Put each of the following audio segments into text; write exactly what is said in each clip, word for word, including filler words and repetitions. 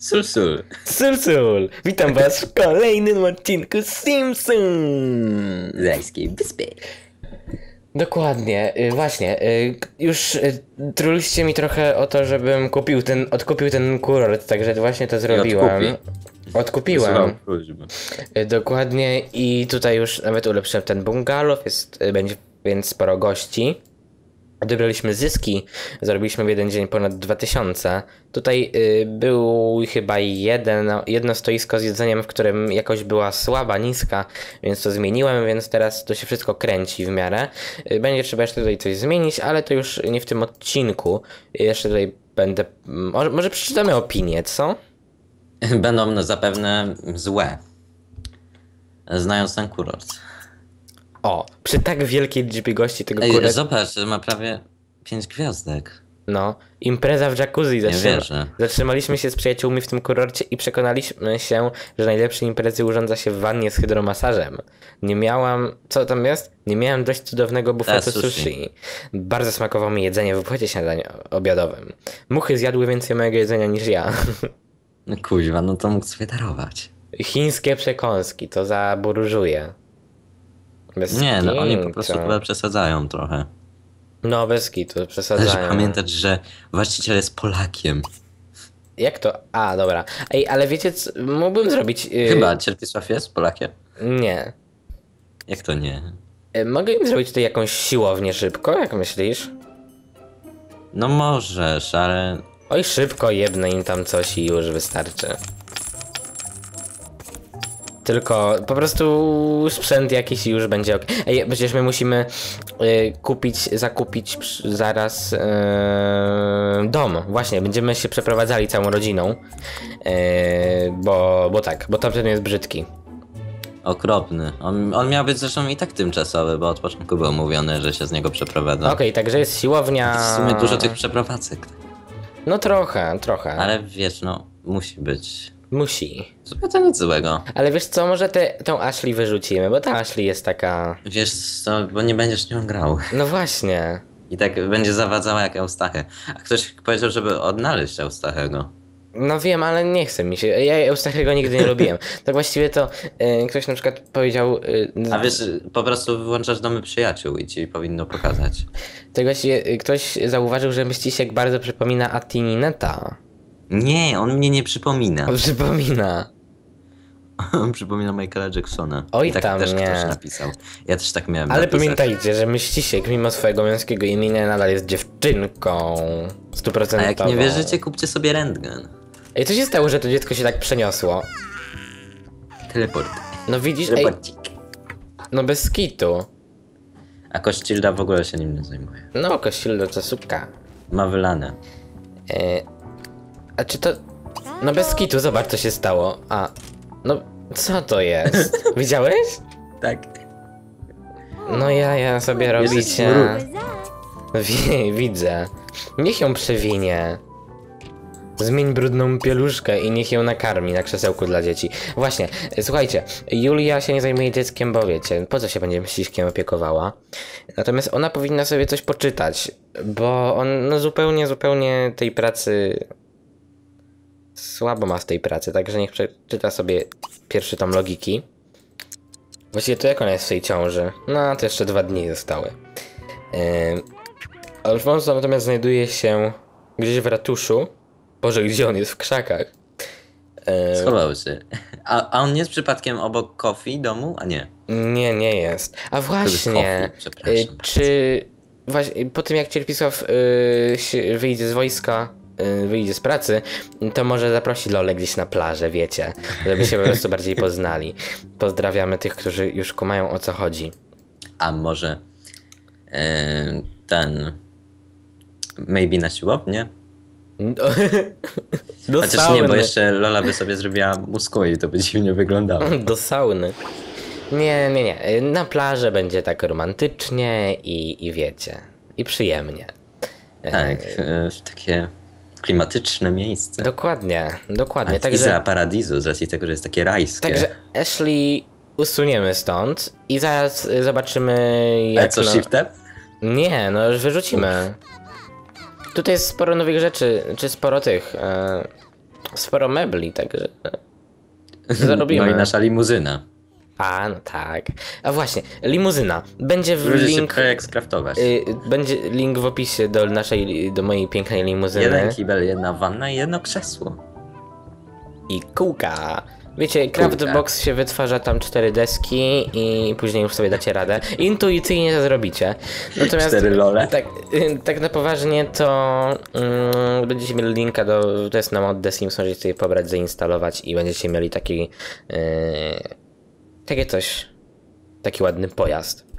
Sulsul. Sulsul. Witam was w kolejnym odcinku Simsów Rajskiej Wyspy. Dokładnie, właśnie. Już truliście mi trochę o to, żebym kupił ten, odkupił ten kurort, także właśnie to zrobiłem. Odkupiłem. Dokładnie i tutaj już nawet ulepszyłem ten bungalow, jest, będzie więc sporo gości. Odebraliśmy zyski, zarobiliśmy w jeden dzień ponad dwa tysiące. Tutaj y, był chyba jeden, jedno stoisko z jedzeniem, w którym jakość była słaba, niska, więc to zmieniłem, więc teraz to się wszystko kręci w miarę. Y, będzie trzeba jeszcze tutaj coś zmienić, ale to już nie w tym odcinku. Jeszcze tutaj będę... Może, może przeczytamy opinie, co? Będą no zapewne złe, znając ten kurort. O, przy tak wielkiej liczbie gości tego kurortu... Ej, zobacz, ma prawie pięć gwiazdek. No, impreza w jacuzzi zatrzyma... Nie wierzę. Zatrzymaliśmy się z przyjaciółmi w tym kurorcie i przekonaliśmy się, że najlepsze imprezy urządza się w wannie z hydromasażem. Nie miałam... Co tam jest? Nie miałem dość cudownego bufetu sushi. sushi. Bardzo smakowało mi jedzenie w obchodzie śniadania obiadowym. Muchy zjadły więcej mojego jedzenia niż ja. No kuźwa, no to mógł sobie darować. Chińskie przekąski, to za burżuje. Bez nie, no oni po prostu chyba przesadzają trochę. No, bez kitu, przesadzają. Należy pamiętać, że właściciel jest Polakiem. Jak to? A, dobra. Ej, ale wiecie co, mógłbym zrobić... Yy... Chyba Cierpisław jest Polakiem? Nie. Jak to nie? Yy, mogę im zrobić tutaj jakąś siłownię szybko, jak myślisz? No możesz, ale... Oj, szybko jebnę im tam coś i już wystarczy. Tylko po prostu sprzęt jakiś już będzie ok. Ej, przecież my musimy y, kupić, zakupić przy, zaraz y, dom. Właśnie, będziemy się przeprowadzali całą rodziną. Y, bo, bo tak, bo tamten jest brzydki. Okropny. On, on miał być zresztą i tak tymczasowy, bo od początku było mówione, że się z niego przeprowadza. Okej, okay, także jest siłownia... W sumie dużo tych przeprowadzek. No trochę, trochę. Ale wiesz, no musi być... Musi. Zupełnie to nic złego. Ale wiesz co, może te, tą Ashley wyrzucimy, bo ta Ashley jest taka... Wiesz co, bo nie będziesz nią grał. No właśnie. I tak będzie zawadzała jak Eustachę. A ktoś powiedział, żeby odnaleźć Eustachego. No wiem, ale nie chce mi się. Ja Eustachego nigdy nie lubiłem. Tak właściwie to y, ktoś na przykład powiedział... Y, A wiesz, po prostu wyłączasz domy przyjaciół i ci powinno pokazać. Tak właściwie ktoś zauważył, że Myścisiek bardzo przypomina Atinineta. Nie, on mnie nie przypomina. On przypomina. On przypomina Michaela Jacksona. Oj I tak tam też nie. Ktoś napisał. Ja też tak miałem Ale napisać. Pamiętajcie, że Myścisiek mimo swojego męskiego imienia nadal jest dziewczynką. sto procent. A jak nie wierzycie, kupcie sobie rentgen. Ej, co się stało, że to dziecko się tak przeniosło? Teleport. No widzisz, Teleportik. Ej, no bez kitu. A Kościelda w ogóle się nim nie zajmuje. No, Kościelda to suka. Ma wylane. E A czy to... No bez kitu, zobacz co się stało. A... No... Co to jest? Widziałeś? Tak. No ja, ja sobie robicie... Wie, widzę. Niech ją przewinie. Zmień brudną pieluszkę i niech ją nakarmi na krzesełku dla dzieci. Właśnie, słuchajcie, Julia się nie zajmuje dzieckiem, bo wiecie, po co się będzie Myściśkiem opiekowała. Natomiast ona powinna sobie coś poczytać, bo on no zupełnie, zupełnie tej pracy... Słabo ma z tej pracy, także niech przeczyta sobie pierwszy tom logiki. Właściwie to jak ona jest w tej ciąży? No, to jeszcze dwa dni zostały. Yy... Alfonso natomiast znajduje się gdzieś w ratuszu. Boże, gdzie on jest? W krzakach. Yy... Schował się. A, a on jest przypadkiem obok Kofi domu? A nie. Nie, nie jest. A właśnie, Kofi, yy, czy... Właśnie, po tym jak Cierpisław yy, wyjdzie z wojska... wyjdzie z pracy, to może zaprosi Lolę gdzieś na plażę, wiecie, żeby się po prostu bardziej poznali. Pozdrawiamy tych, którzy już kumają o co chodzi. A może yy, ten maybe na siłownię? Do Chociaż sauny. Nie, bo jeszcze Lola by sobie zrobiła mózgu i to by dziwnie wyglądało. Do sauny. Nie, nie, nie. Na plażę będzie tak romantycznie i, i wiecie, i przyjemnie. Tak, yy, takie... Klimatyczne miejsce. Dokładnie, dokładnie. A także za paradisu, z racji tego, że jest takie rajskie. Także Ashley usuniemy stąd i zaraz zobaczymy jak... A co, no... shiftem? Nie, no już wyrzucimy. Uf. Tutaj jest sporo nowych rzeczy, czy sporo tych... E... sporo mebli, także zrobimy. No i nasza limuzyna. A, no tak. A właśnie, limuzyna. Będzie w Ludzie link... projekt skraftować. Y, będzie link w opisie do naszej, do mojej pięknej limuzyny. Jeden kibel, jedna wanna i jedno krzesło. I kółka. Wiecie, Craftbox się wytwarza tam cztery deski i później już sobie dacie radę. Intuicyjnie to zrobicie. Natomiast cztery lole. Tak, tak na poważnie to mm, będziecie mieli linka do, to jest na mod The Sims, możecie sobie pobrać, zainstalować i będziecie mieli taki yy, takie coś, taki ładny pojazd.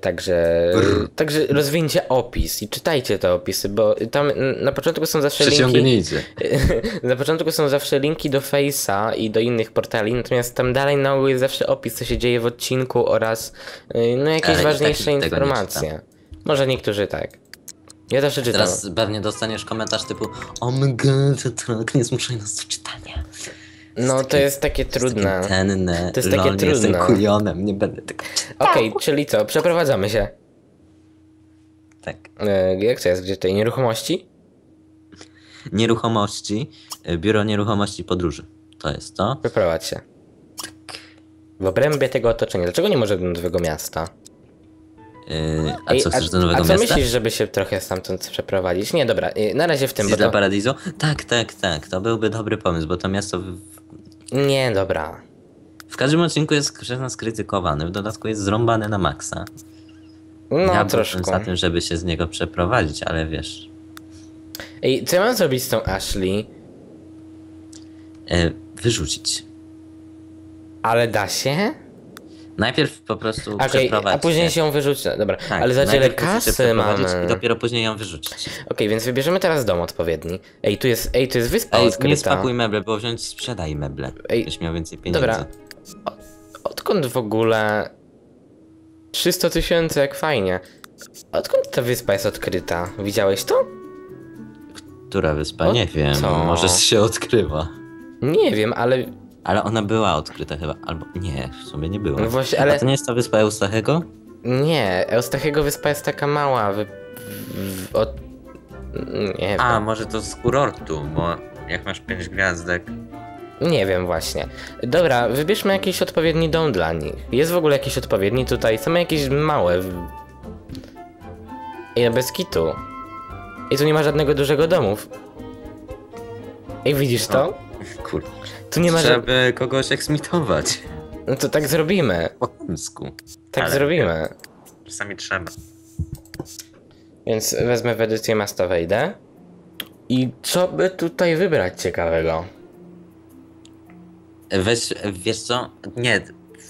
Także, także rozwincie opis i czytajcie te opisy, bo tam na początku są zawsze linki. Na początku są zawsze linki do Face'a i do innych portali, natomiast tam dalej na ogół jest zawsze opis, co się dzieje w odcinku oraz no, jakieś Ale ważniejsze tak, informacje. Nie Może niektórzy tak. Ja zawsze czytam. Teraz pewnie dostaniesz komentarz typu oh my god, to nie zmuszaj nas do czytania. No to, takie, to jest takie trudne. Tenne, to jest takie lol, trudne. Jestem kulionem, nie będę tego czytał. Okej, okay, czyli co? Przeprowadzamy się. Tak. E, jak to jest? Gdzie tutaj? Nieruchomości? Nieruchomości. Biuro Nieruchomości Podróży. To jest to. Wyprowadź się. Tak. W obrębie tego otoczenia. Dlaczego nie może do nowego miasta? Yy, a co, Ej, chcesz do nowego miasta? A co miasta? myślisz, żeby się trochę stamtąd przeprowadzić? Nie, dobra, na razie w tym... Dla to... Paradiso? Tak, tak, tak, to byłby dobry pomysł, bo to miasto... W... Nie, dobra. W każdym odcinku jest przez nas krytykowany, w dodatku jest zrąbany na maksa. No, ja troszkę. Za tym, żeby się z niego przeprowadzić, ale wiesz... Ej, co ja mam zrobić z tą Ashley? Yy, wyrzucić. Ale da się? Najpierw po prostu okay, przeprowadzić. A później się ją wyrzuci. Dobra, tak, ale za tyle kasy mamy. I dopiero później ją wyrzucić. Okej, okay, więc wybierzemy teraz dom odpowiedni. Ej, tu jest, ej, tu jest wyspa ej, odkryta. Nie spakuj meble, bo wziąć sprzedaj meble. Ej, byś miał więcej pieniędzy. Dobra, odkąd w ogóle... trzysta tysięcy, jak fajnie. Odkąd ta wyspa jest odkryta? Widziałeś to? Która wyspa? Od... Nie wiem, Co? może się odkrywa. Nie wiem, ale... Ale ona była odkryta chyba, albo nie, w sumie nie była. No właśnie, ale... A to nie jest ta wyspa Eustachego? Nie, Eustachego wyspa jest taka mała, wy... w... od... Nie A, wiem. może to z kurortu, bo jak masz pięć gwiazdek... Nie wiem właśnie. Dobra, wybierzmy jakiś odpowiedni dom dla nich. Jest w ogóle jakiś odpowiedni tutaj, same jakieś małe... I bez kitu. I tu nie ma żadnego dużego domów. I widzisz to? O, kur... Tu nie ma Trzeba by kogoś eksmitować. No to tak zrobimy. Po polsku. Tak Ale zrobimy. Czasami trzeba. Więc wezmę w edycję Masta wejdę. I co by tutaj wybrać ciekawego? Weź, wiesz co? Nie,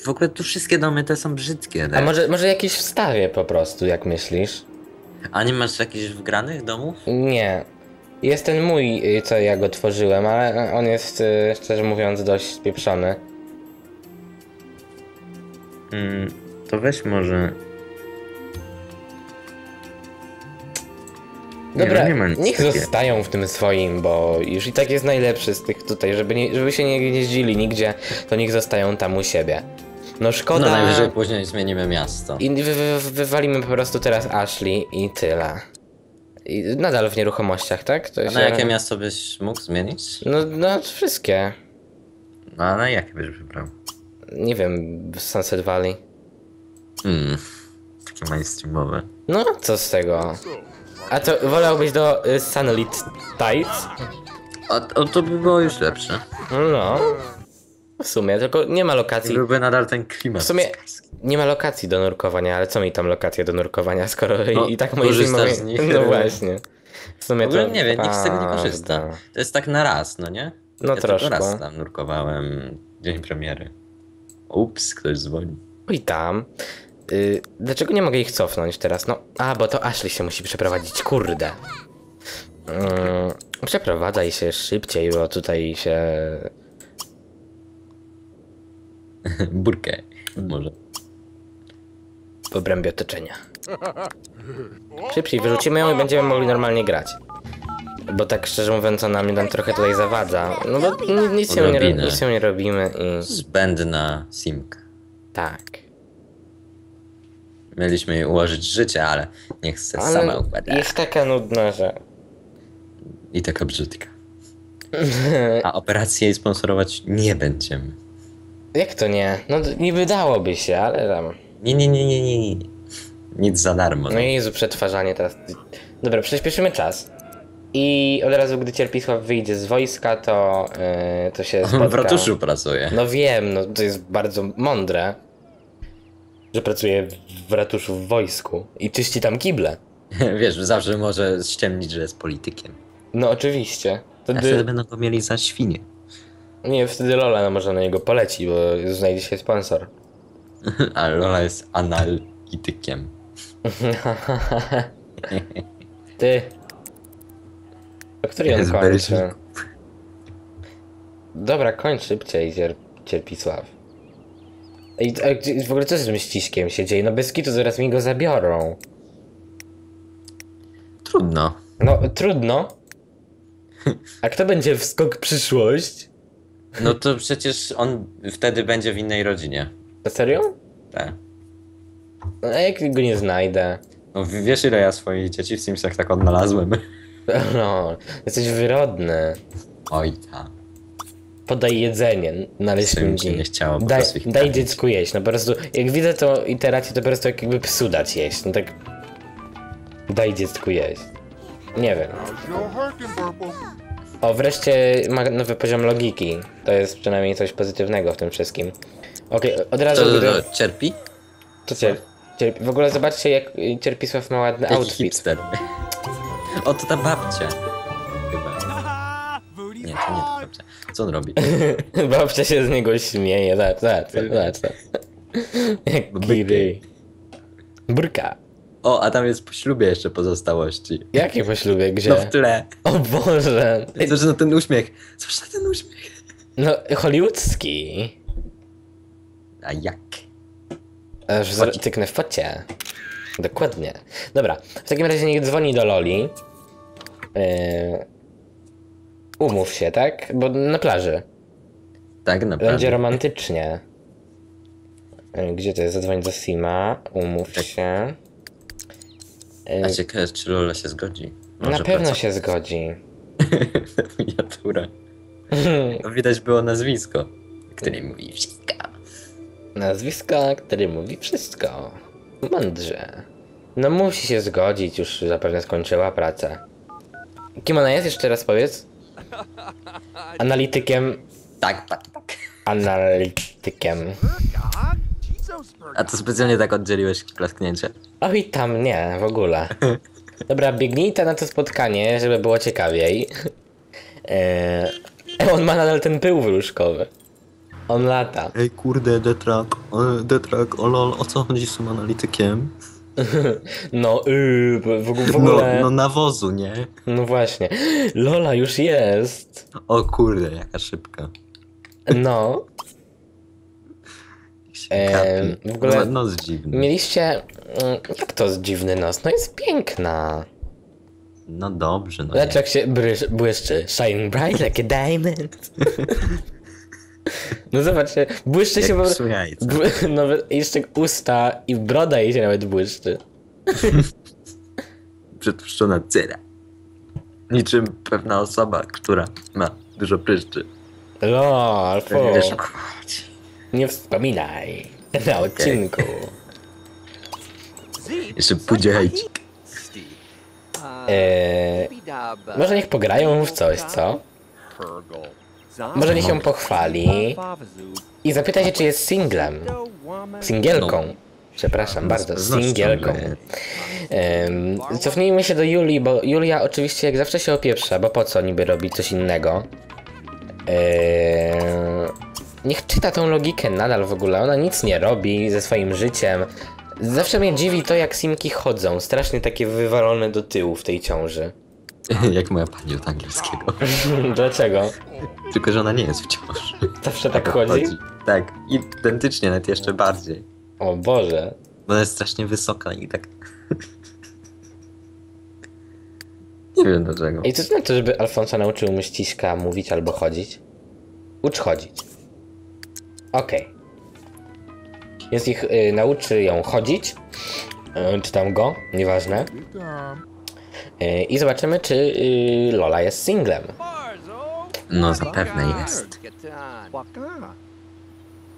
w ogóle tu wszystkie domy te są brzydkie. Tak? A może, może jakieś wstawię po prostu, jak myślisz? A nie masz jakichś wgranych domów? Nie. Jest ten mój, co ja go tworzyłem, ale on jest, szczerze mówiąc, dość spieprzony. Mm, to weź może... Dobra, nie, no nie niech takie. zostają w tym swoim, bo już i tak jest najlepszy z tych tutaj, żeby, nie, żeby się nie jeździli nigdzie, to niech zostają tam u siebie. No szkoda... No najwyżej później zmienimy miasto. I wy, wy, wy, wywalimy po prostu teraz Ashley i tyle. I nadal w nieruchomościach, tak? To a się... na jakie miasto byś mógł zmienić? No, no wszystkie. No, a na jakie byś wybrał? Nie wiem, Sunset Valley. Hmm, takie mainstreamowe. No, co z tego? A to wolałbyś do y, Sunlit Tides? A to, to by było już lepsze. No. W sumie, tylko nie ma lokacji. Byłby nadal ten klimat. W sumie nie ma lokacji do nurkowania, ale co mi tam lokacja do nurkowania, skoro no, i tak moje zimowie... z nich. No właśnie. W sumie w ogóle to... nie wiem, nikt z tego nie korzysta. To jest tak na raz, no nie? No ja troszkę. raz tam nurkowałem dzień premiery. Ups, ktoś dzwoni. Oj tam. Yy, dlaczego nie mogę ich cofnąć teraz? No, a bo to Ashley się musi przeprowadzić, kurde. Yy, przeprowadzaj się szybciej, bo tutaj się... Burkę, może. W obrębie otoczenia. Szybciej wyrzucimy ją i będziemy mogli normalnie grać. Bo tak szczerze mówiąc, ona mnie tam trochę tutaj zawadza. No bo nic się nie, nic nie robimy i... Zbędna simka. Tak. Mieliśmy jej ułożyć życie, ale nie chcę sama układać. Jest taka nudna, że... I taka brzydka. A operację sponsorować nie będziemy. Jak to nie? No niby dałoby się, ale tam... Nie, nie, nie, nie, nie, nie. Nic za darmo. No, no Jezu, przetwarzanie teraz. Dobra, przyspieszymy czas. I od razu, gdy Cierpisław wyjdzie z wojska, to, yy, to się spotka. On w ratuszu pracuje. No wiem, no to jest bardzo mądre, że pracuje w ratuszu w wojsku i czyści tam kible. Wiesz, zawsze może ściemnić, że jest politykiem. No oczywiście. Wtedy... A wtedy będą go mieli za świnie. Nie, wtedy Lola no, może na niego poleci, bo znajdzie się sponsor. A Lola jest analitykiem. Ty... O której on kończy? Dobra, kończ szybciej, cier Cierpisław. I a, w ogóle co z tym Myściśkiem się dzieje? No bez kitu, zaraz mi go zabiorą. Trudno. No, trudno? A kto będzie w skok przyszłość? No to przecież on wtedy będzie w innej rodzinie. A serio? Tak. A jak go nie znajdę? No wiesz, ile ja swoich dzieci w Simsach tak odnalazłem? No, jesteś wyrodny. Oj tak. Podaj jedzenie, naleśniki. Nie chciało daj, daj dziecku jeść, no po prostu, jak widzę to iterację, to po prostu jakby psu dać jeść, no tak... Daj dziecku jeść. Nie wiem. O, wreszcie ma nowy poziom logiki. To jest przynajmniej coś pozytywnego w tym wszystkim. Okej, okay, od razu... To, to, to, to cierpi? To cier, cierpi. W ogóle zobaczcie, jak Cierpisław ma ładny to outfit. Hipster. O, to ta babcia. Chyba. Nie, to nie ta babcia. Co on robi? Babcia się z niego śmieje. Zobacz, zobacz, zobacz. Giry. Brka. O, a tam jest po ślubie jeszcze pozostałości. Jakie po ślubie? Gdzie? No w tle. O Boże. Zobacz na ten uśmiech. Zobacz na ten uśmiech. No, hollywoodzki. A jak? Aż tyknę w focie. Dokładnie. Dobra, w takim razie niech dzwoni do Loli. Yy... Umów się, tak? Bo na plaży. Tak, na plaży. Będzie romantycznie. Yy, gdzie to jest? Zadzwoń do Sima. Umów tak. się. Yy... A ciekawe, czy Lola się zgodzi. Może na pewno pracować. się zgodzi. Miniatura. To widać było nazwisko, które mówi wszystko. Nazwisko, które mówi wszystko. Mądrze. No musi się zgodzić, już zapewne skończyła pracę. Kim ona jest? Jeszcze raz powiedz. Analitykiem. Tak, tak, tak. Analitykiem. A to specjalnie tak oddzieliłeś klasknięcie? Oj tam nie, w ogóle. Dobra, biegnijcie na to spotkanie, żeby było ciekawiej. Eee, on ma nadal ten pył wróżkowy. On lata. Ej kurde, detrak, detrak, o lol, o co chodzi z tym analitykiem? No, yy, w, w ogóle... No, no nawozu, nie? No właśnie. Lola już jest. O kurde, jaka szybka. No. E, w ogóle... No, nos dziwny. Mieliście... Jak to jest dziwny nos? No jest piękna. No dobrze, no. Lecz jak się brysz, błyszczy. Shine bright like a diamond. No zobaczcie, błyszczy jak się... Bły, no, jeszcze usta i broda jej się nawet błyszczy. Przetłuszczona cera. Niczym pewna osoba, która ma dużo pryszczy. Lol, fo. Wiesz, nie wspominaj na okay. odcinku. Jeszcze pójdzie hejcik. Eee, może niech pograją w coś, co? Może niech ją pochwali i zapytaj się, czy jest singlem. Singielką. Przepraszam bardzo, singielką. Um, cofnijmy się do Julii, bo Julia oczywiście jak zawsze się opieprza, bo po co niby robi coś innego. Um, niech czyta tą logikę nadal w ogóle, ona nic nie robi ze swoim życiem. Zawsze mnie dziwi to, jak simki chodzą, strasznie takie wywalone do tyłu w tej ciąży. Jak moja pani od angielskiego. Dlaczego? Tylko, że ona nie jest w ciąży. Zawsze tak chodzi? chodzi? Tak, identycznie, nawet jeszcze bardziej. O Boże. Bo ona jest strasznie wysoka i tak... nie wiem dlaczego. I co znaczy, żeby Alfonso nauczył Myściśka mówić albo chodzić? Ucz chodzić. Okej. Okay. Więc ich y, nauczy ją chodzić. Y, czytam go, nieważne. I zobaczymy, czy y, Lola jest singlem. No zapewne jest.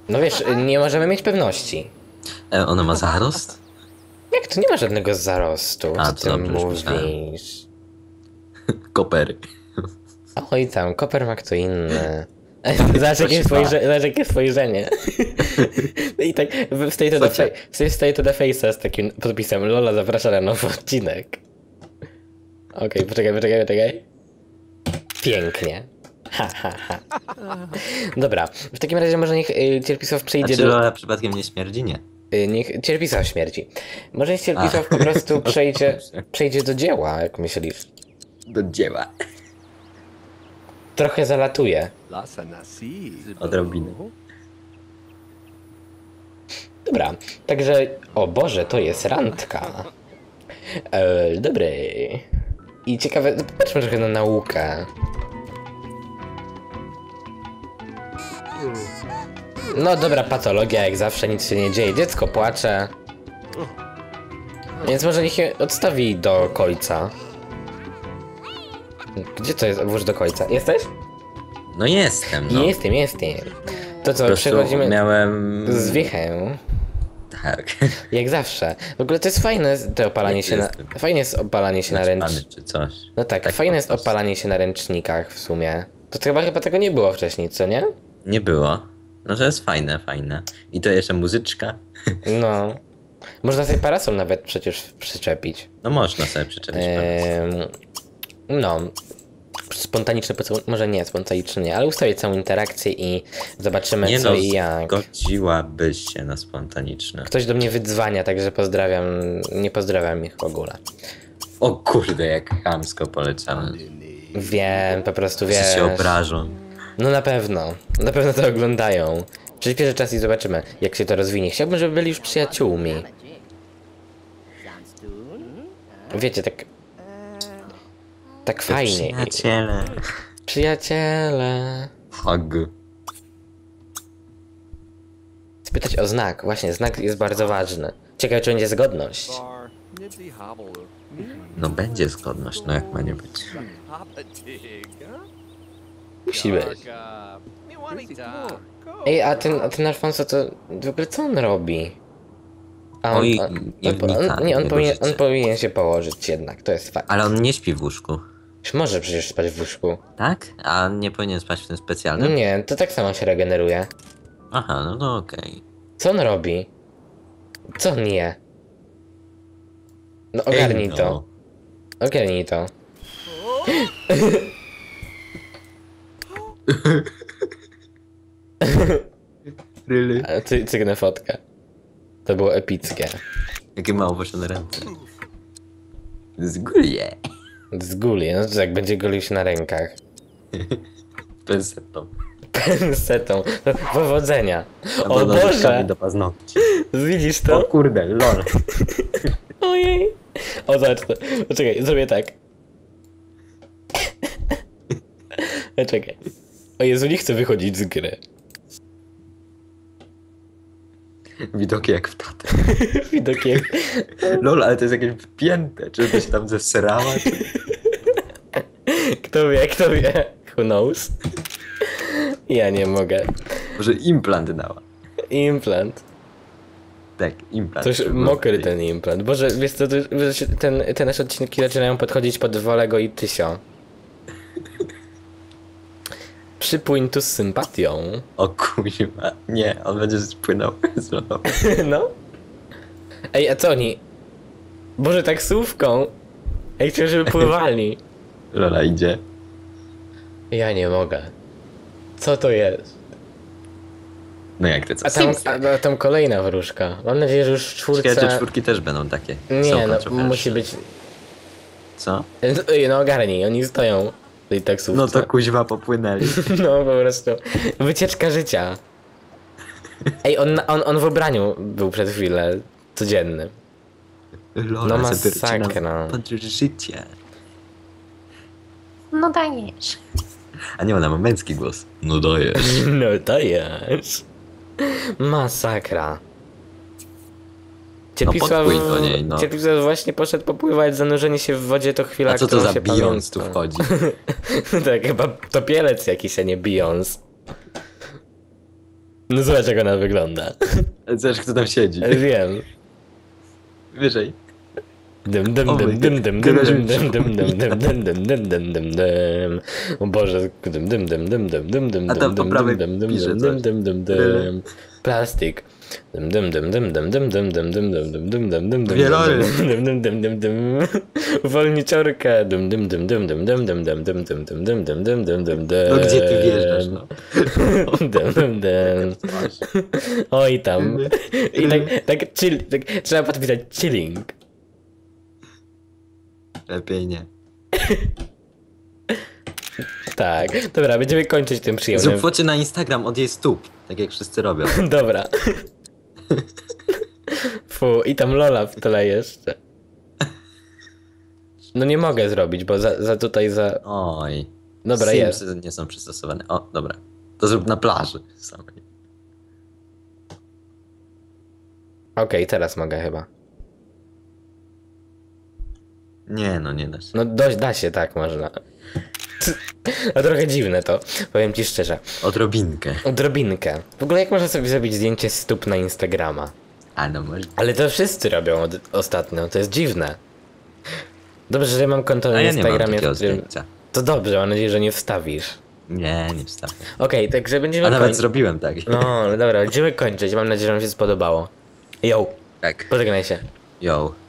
No wiesz, nie możemy mieć pewności. E, ona ma zarost? Jak to nie ma żadnego zarostu? A, co ty mówisz? Kopery. Oj tam, koper ma kto inny. Zobacz, jakie spojrzenie. spojrzenie. I tak wstaje to do face'a z takim podpisem Lola zaprasza na nowy odcinek. Okej, okay, poczekaj, poczekaj, poczekaj. Pięknie. Ha, ha, ha. Dobra, w takim razie może niech y, Cierpisław przyjdzie do... Lola przypadkiem nie śmierdzi? Nie. Y, niech Cierpisław śmierdzi. Może niech Cierpisław po prostu przejdzie, przejdzie do dzieła, jak myślisz. Do dzieła. Trochę zalatuje. Odrobinę. Dobra, także... O Boże, to jest randka. E, dobry. I ciekawe... Popatrzmy trochę na naukę. No dobra, patologia jak zawsze, nic się nie dzieje. Dziecko płacze. Więc może niech je odstawi do końca. Gdzie to jest? Włóż do końca. Jesteś? No jestem, no. Jestem, jestem. To co, przechodzimy... miałem... zwiechę. Tak. Jak zawsze. W ogóle to jest fajne to opalanie jest się na... Fajne jest opalanie się na ręcznikach. No tak, tak fajne jest opalanie się na ręcznikach w sumie. To chyba, chyba tego nie było wcześniej, co nie? Nie było. No to jest fajne, fajne. I to jeszcze muzyczka. No. Można sobie parasol nawet przecież przyczepić. No można sobie przyczepić parasol. No, spontaniczny pocałunek, może nie spontaniczny, nie, ale ustawię całą interakcję i zobaczymy nie co no, i jak. Zgodziłabyś się na spontaniczne. Ktoś do mnie wydzwania, także pozdrawiam, nie pozdrawiam ich w ogóle. O kurde, jak chamsko polecamy. Wiem, po prostu wiesz. Wszyscy się obrażą. No na pewno, na pewno to oglądają. Przyśpieszę czas i zobaczymy, jak się to rozwinie. Chciałbym, żeby byli już przyjaciółmi. Wiecie, tak... Tak fajnie. Przyjaciele. Przyjaciele. Hug. Spytać o znak. Właśnie, znak jest bardzo ważny. Ciekawe, czy będzie zgodność. No będzie zgodność, no jak ma nie być. Musi być. Ej, a ten, a ten Alfonso to... W ogóle co on robi? A on, Oj, on, on, on, on, nie, on powinien, on powinien się położyć jednak, to jest fakt. Ale on nie śpi w łóżku. Może przecież spać w łóżku. Tak? A nie powinien spać w tym specjalnym? Nie, to tak samo się regeneruje. Aha, no to okej. Okay. Co on robi? Co on je? No ogarnij Ej, no. to. Ogarnij to. Really? A ty, cygnę fotkę. To było epickie. Jakie mało posiadane ręce. Zgulje. Zgulje, no to jak będzie golił się na rękach. Pensetą. Pensetą. Powodzenia. O no, Boże. Do paznokci. Widzisz to? O kurde, lol. Ojej. O zobacz to. Poczekaj, zrobię tak. Poczekaj. O Jezu, nie chcę wychodzić z gry. Widoki jak w tatę. Widoki jak... Lola, ale to jest jakieś wypięte. Czy to się tam zesrała? Czy... Kto wie, kto wie. Who knows? Ja nie mogę. Może implant dała. Implant. Tak, implant. To już mokry ten implant. Boże, wiesz co, ten, te nasze odcinki zaczynają podchodzić pod Wolego i Tysio. Przypłyń tu z sympatią. O kurwa. Nie, on będzie spłynął z Lolą. No. Ej, a co oni? Boże, taksówką. Ej, chciałem, żeby pływali. Lola idzie. Ja nie mogę. Co to jest? No jak to co? A tam, a, a tam kolejna wróżka. Mam nadzieję, że już w czwórce... Czekaj, te czwórki też będą takie. Nie, no, musi być... Co? No ogarnij, oni stoją. Taksówce. No to kuźwa popłynęli. No po prostu. Wycieczka życia. Ej, on, on, on w ubraniu był przed chwilę. Codziennym. Lola, no masakra. Pod życie. No dajesz. A nie, ona ma męski głos. No dajesz. No dajesz. Masakra. Cierpisław, no podpój do niej, no. Cierpisław właśnie poszedł popływać, zanurzenie się w wodzie to chwila, a co to za Beyoncé tu wchodzi? Tak, chyba topielec jakiś, a nie Beyoncé. No zobacz, jak ona wygląda. Zobacz, kto tam siedzi. Wiem. Wyżej. Dym, dym, dym, dym, dym, dym, dym, dym, dym, dym, dym, dym, dym, dym, dym. O Boże, dym, dym, dym, dym, dym, dym, dym, dym, dym, dym, dym, plastik. Dym, dym, dym, dym, dym, dym, dym, dym, dym, dym, dym, dym, dym, dym, dym, dym, dym, dym, uwolniciorka, dym, dym, dym, dym, dym, dym, dym, dym, dym, dym, dym, dym, dym, dym, dym, dym, no gdzie ty wjeżdżasz, no? Dym, dym, dym. Oj tam. I tak, tak chill, tak trzeba podpisać chilling. Lepiej nie. Tak, dobra, będziemy kończyć tym przyjemnym. Zrób focie na Instagram od jej stóp, tak jak wszyscy robią. Dobra. Fu, i tam Lola w tle jeszcze. No nie mogę zrobić, bo za, za tutaj za... Oj. Dobra, Simsy jest. Nie są przystosowane. O, dobra. To zrób na plaży samej. Okej, okay, teraz mogę chyba. Nie, no nie da się. No dość, da się, tak można. No trochę dziwne to, powiem ci szczerze. Odrobinkę. Odrobinkę. W ogóle jak można sobie zrobić zdjęcie stóp na Instagrama? A no może. Ale to wszyscy robią od, ostatnio, to jest dziwne. Dobrze, że ja mam konto na ja Instagramie. Nie mam którym... To dobrze, mam nadzieję, że nie wstawisz. Nie, nie wstawię. Okej, okay, także będziemy... A nawet koń... zrobiłem tak. No, no dobra, będziemy kończyć, mam nadzieję, że wam się spodobało. Yo. Tak. Pożegnaj się. Yo.